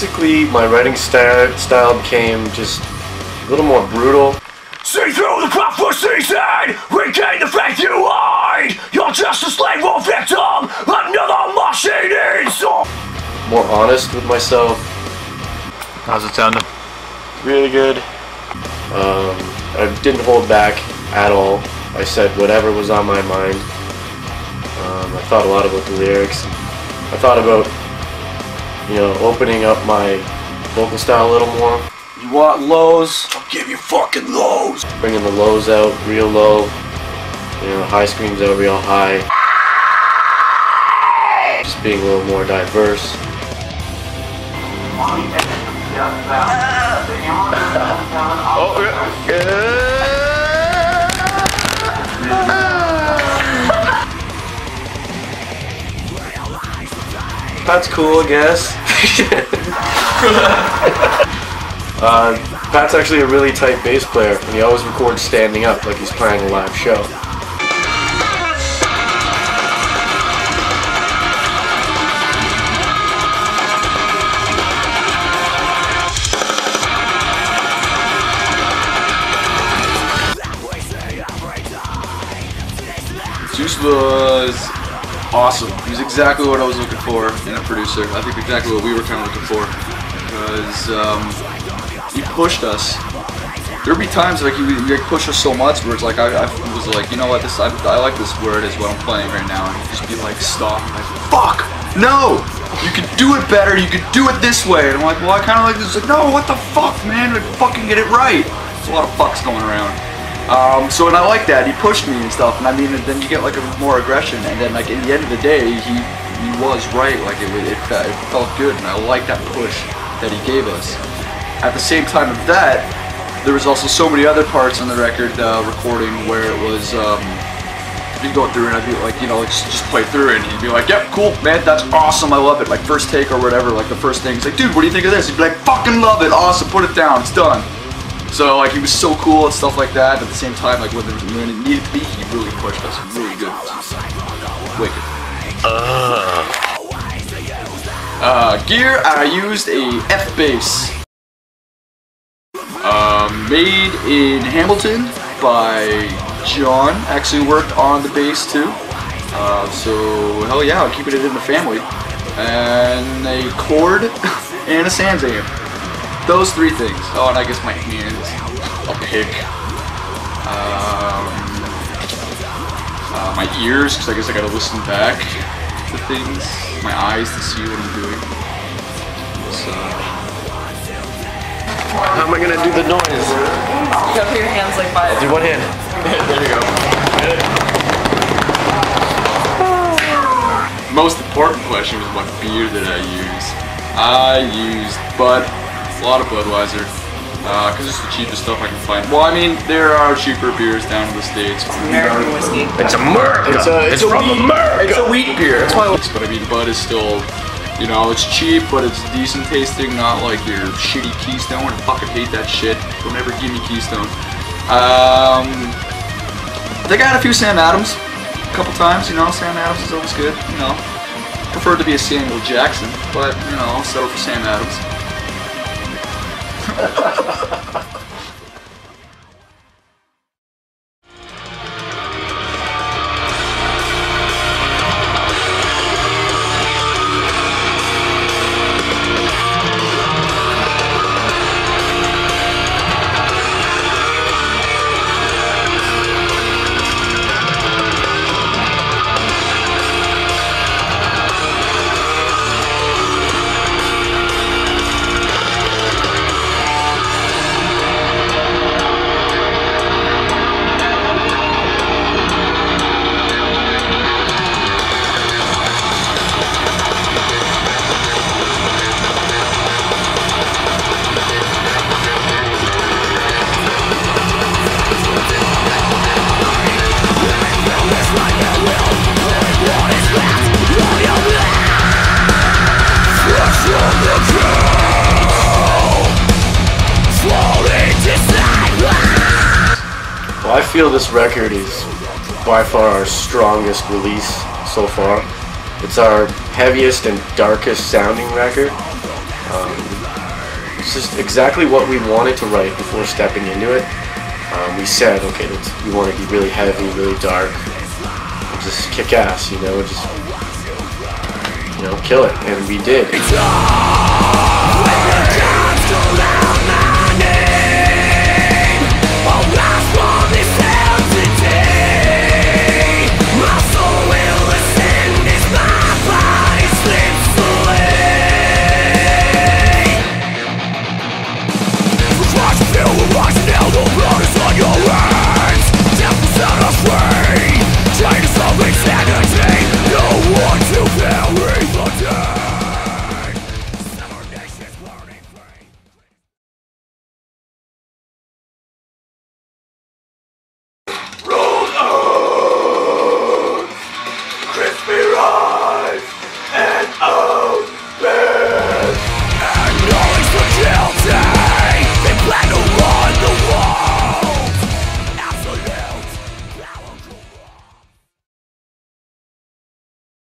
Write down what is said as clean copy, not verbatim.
basically my writing style became just a little more brutal. See through the crop for season, regain the faith you lied. You're just a slave or victim, another machine inside. More honest with myself. How's it sounding? Really good. I didn't hold back at all. I said whatever was on my mind. I thought a lot about the lyrics. I thought about, you know, opening up my vocal style a little more. You want lows? I'll give you fucking lows. Bringing the lows out real low. You know, high screams out real high. Just being a little more diverse. Oh, yeah. That's cool, I guess. Pat's actually a really tight bass player, and he always records standing up like he's playing a live show. Juice was awesome. He's exactly what I was looking for in a producer. I think exactly what we were kind of looking for, because he pushed us. There'd be times like he pushed us so much where it's like I was like, you know what, this I like this word is what I'm playing right now, and he'd just be like, stop. I'm like, fuck, no, you could do it better. You could do it this way. And I'm like, well, I kind of like this. Like, no, what the fuck, man? Like, fucking get it right. There's a lot of fucks going around. And I like that, he pushed me and stuff, and I mean, then you get like a more aggression, and then like at the end of the day, he was right, like it felt good, and I like that push that he gave us. At the same time of that, there was also so many other parts on the record recording where it was, he'd go through and I'd be like, you know, like, just play through it, and he'd be like, yep, cool, man, that's awesome, I love it, like first take or whatever, like the first thing, he's like, dude, what do you think of this? He'd be like, fucking love it, awesome, put it down, it's done. So like he was so cool and stuff like that, but at the same time, like when it needed to be, he really pushed us. Really good. Wicked. Gear, I used a F bass. Made in Hamilton by John. Actually worked on the bass too. Hell yeah, I'm keeping it in the family. And a cord and a Sans Amp. Those three things. Oh, and I guess my hands. A pick. My ears, because I guess I gotta listen back to things. My eyes to see what I'm doing. So. How am I gonna do the noise? Go with your hands like five. I'll do one hand. There you go. Most important question was what beer did I use? I used Bud. A lot of Budweiser, because it's the cheapest stuff I can find. Well, I mean, there are cheaper beers down in the States. It's American whiskey. It's America! It's from America! It's a wheat beer. That's why. But I mean, Bud is still, you know, it's cheap, but it's decent tasting, not like your shitty Keystone. I fucking hate that shit. Don't ever give me Keystone. I think I had a few Sam Adams, a couple times, you know, Sam Adams is always good, you know. Preferred to be a Samuel Jackson, but, you know, I'll settle for Sam Adams. Well, I feel this record is by far our strongest release so far. It's our heaviest and darkest sounding record. It's just exactly what we wanted to write before stepping into it. We said, okay, we want to be really heavy, really dark, just kick ass, you know, just, you know, kill it, and we did.